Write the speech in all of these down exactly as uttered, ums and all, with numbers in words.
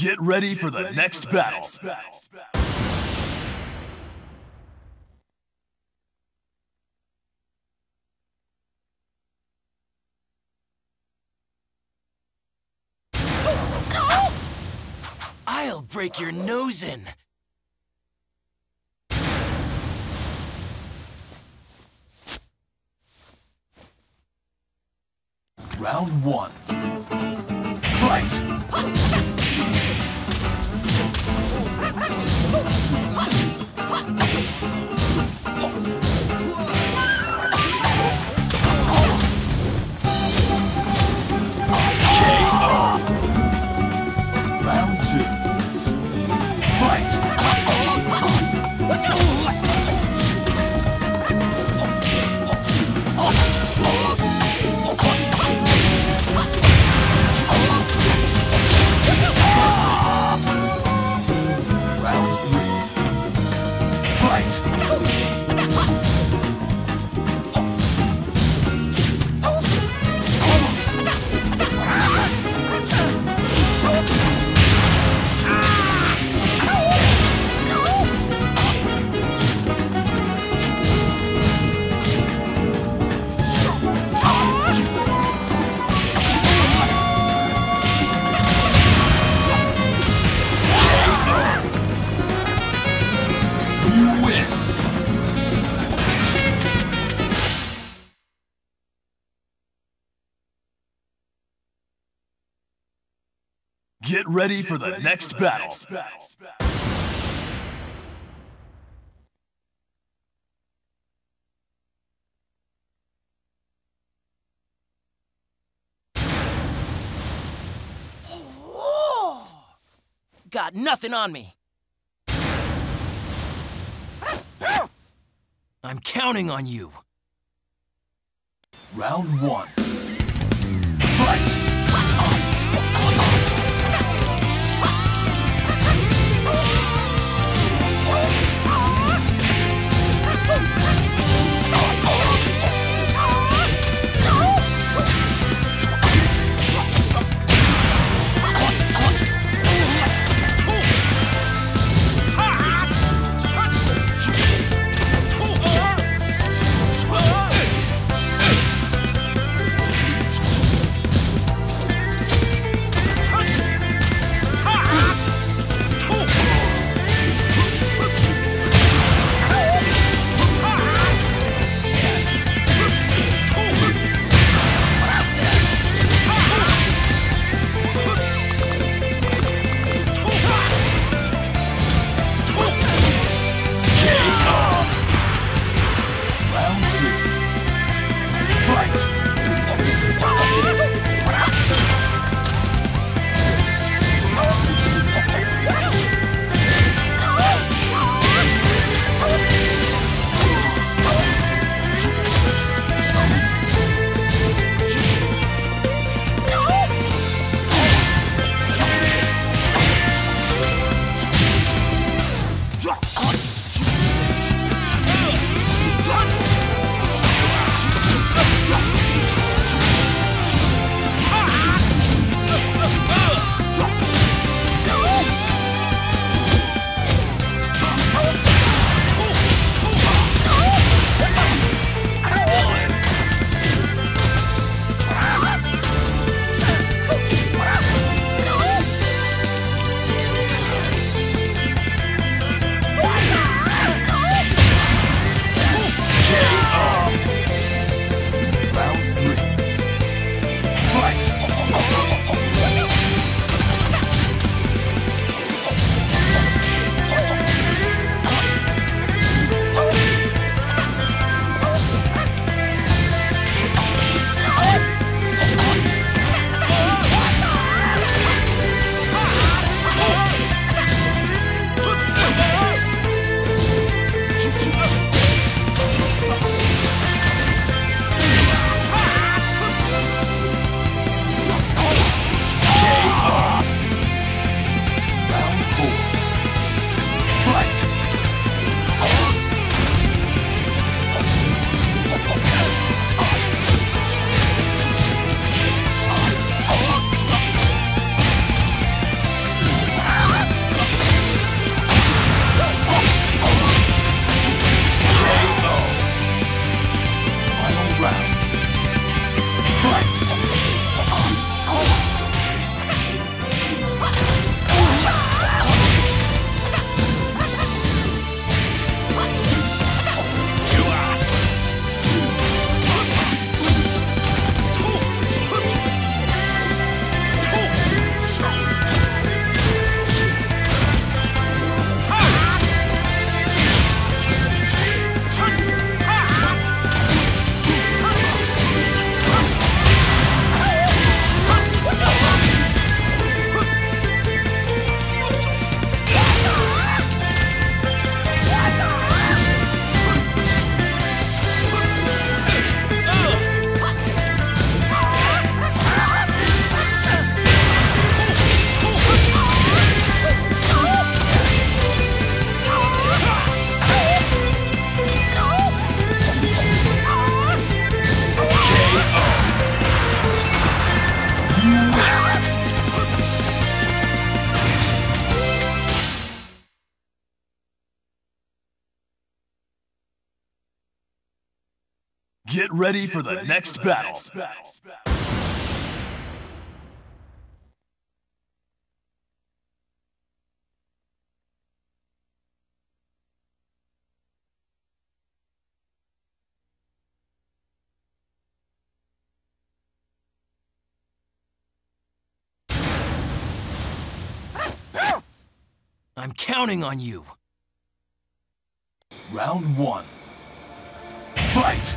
Get ready for the next battle. I'll break your nose in. Round one. Fight! Get ready for the next battle. Got nothing on me. I'm counting on you. Round one. Fight! Get ready for the next battle. I'm counting on you. Round one. Fight!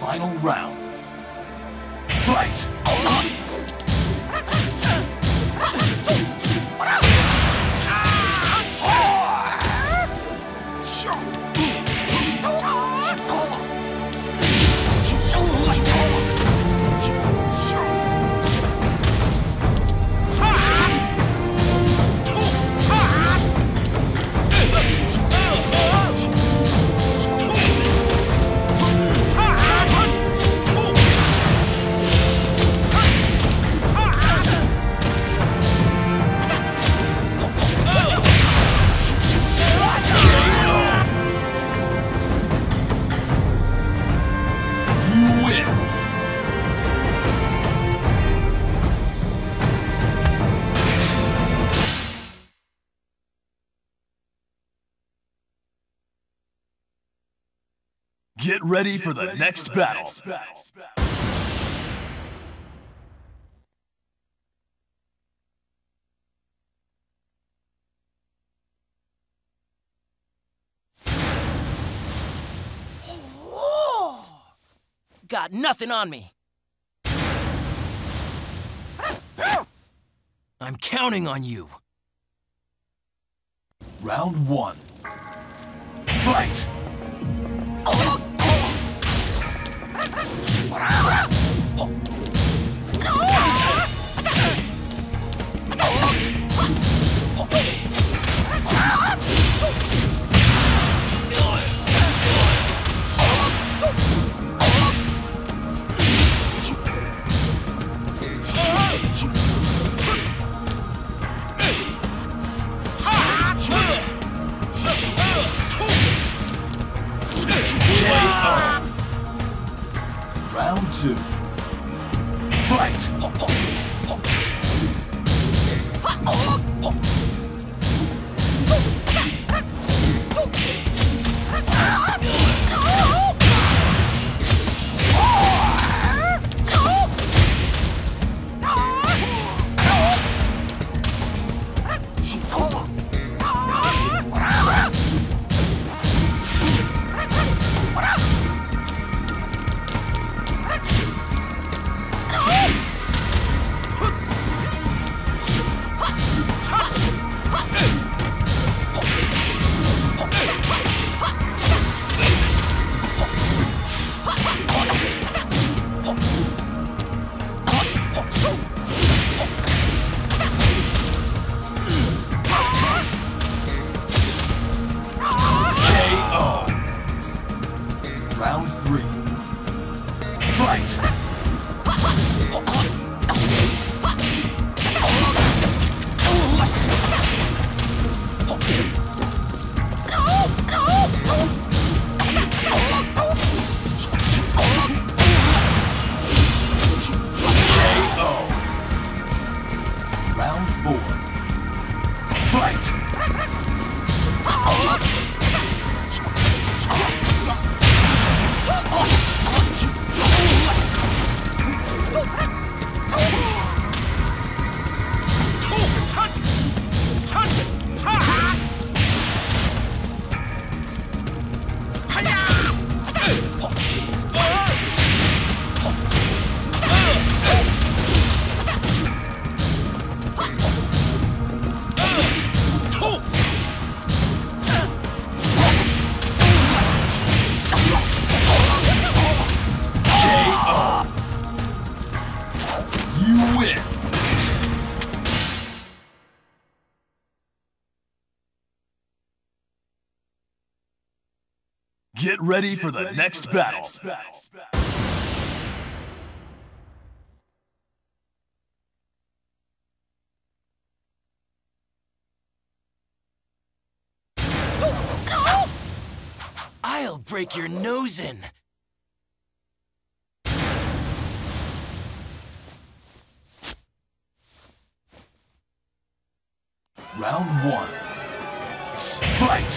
Final round. Fight! Get ready for the next battle. got nothing on me. I'm counting on you. Round one. Fight! Round two. Fight! Round three. Fight! Get ready for the next battle. I'll break your nose in. Round one. Fight!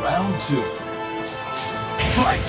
Round two. Fight!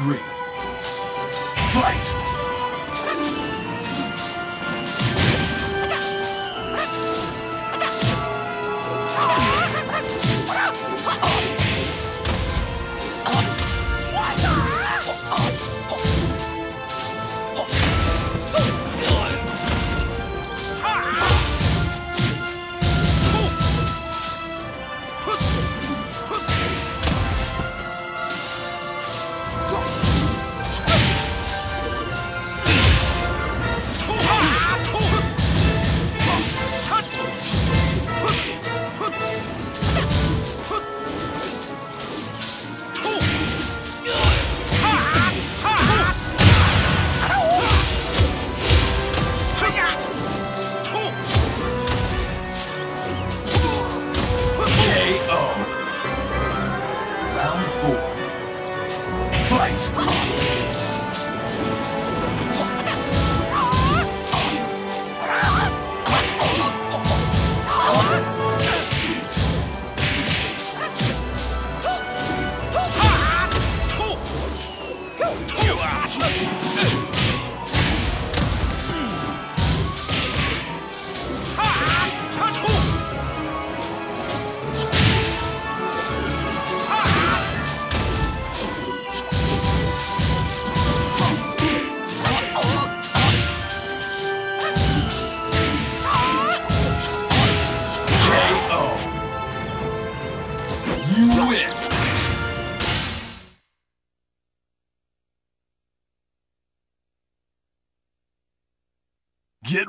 three. Fight! Get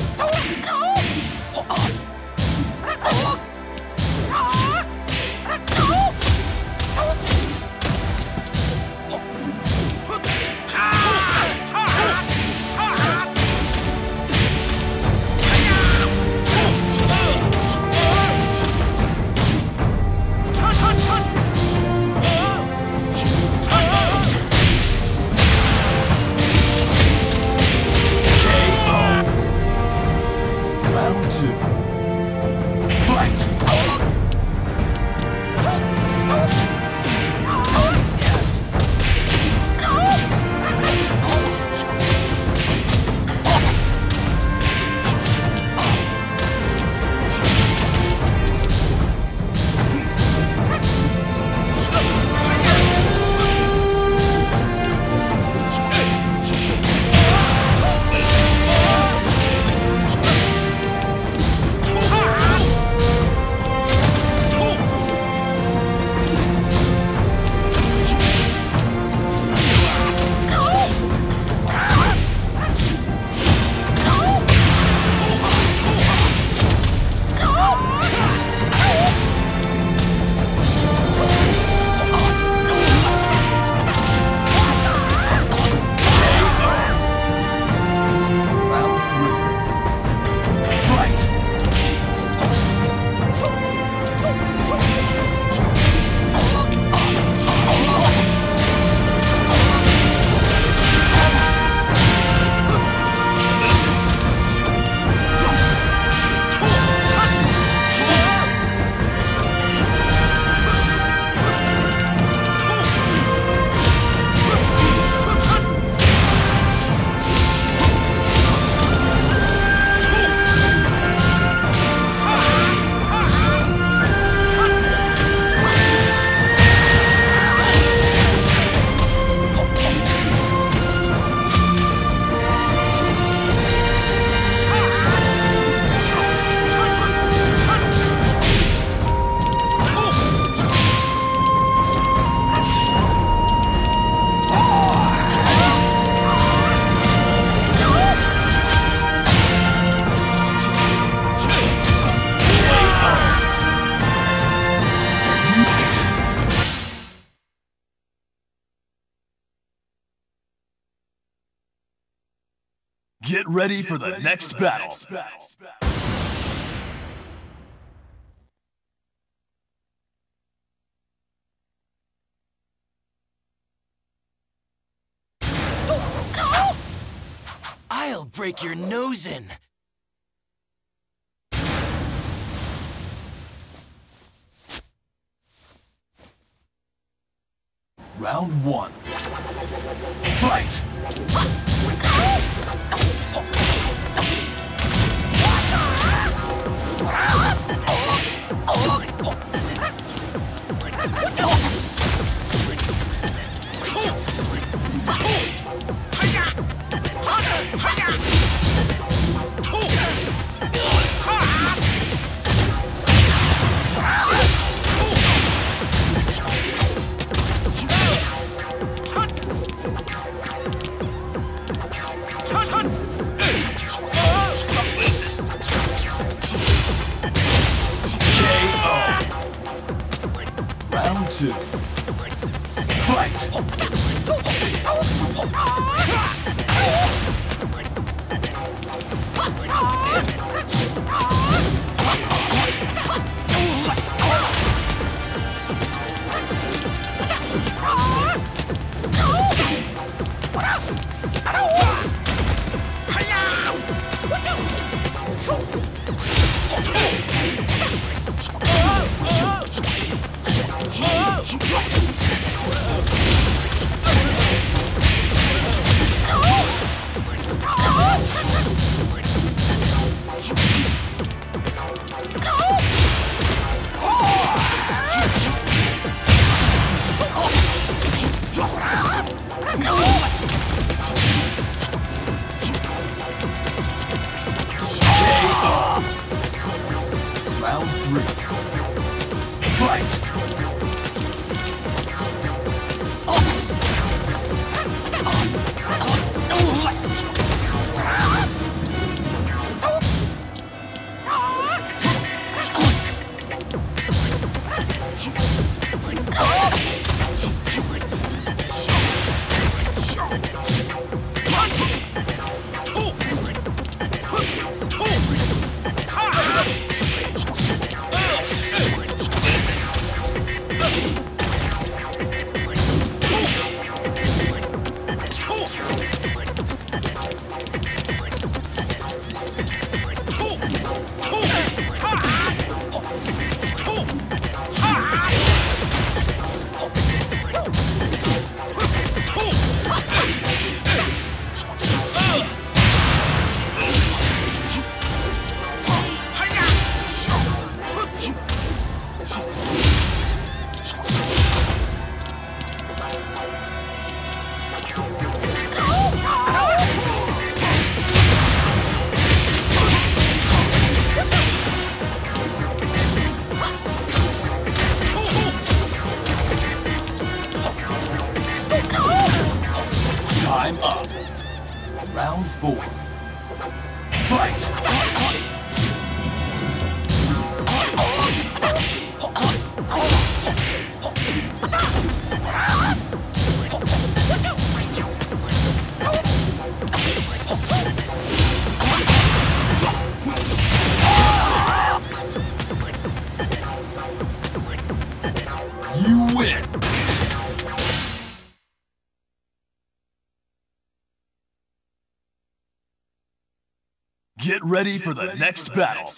Get ready for the next battle. I'll break your nose in. Round one. Fight! Two. Time up. Round four. Fight! Get ready for the next battle.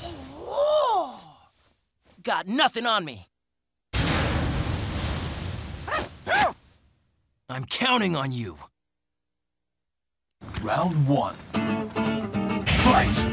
Whoa. Got nothing on me. I'm counting on you. Round one. Fight!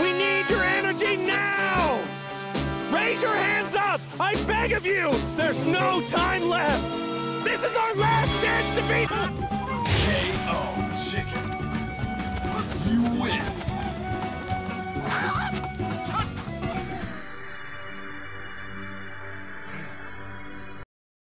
We need your energy now! Raise your hands up! I beg of you! There's no time left! This is our last chance to beat...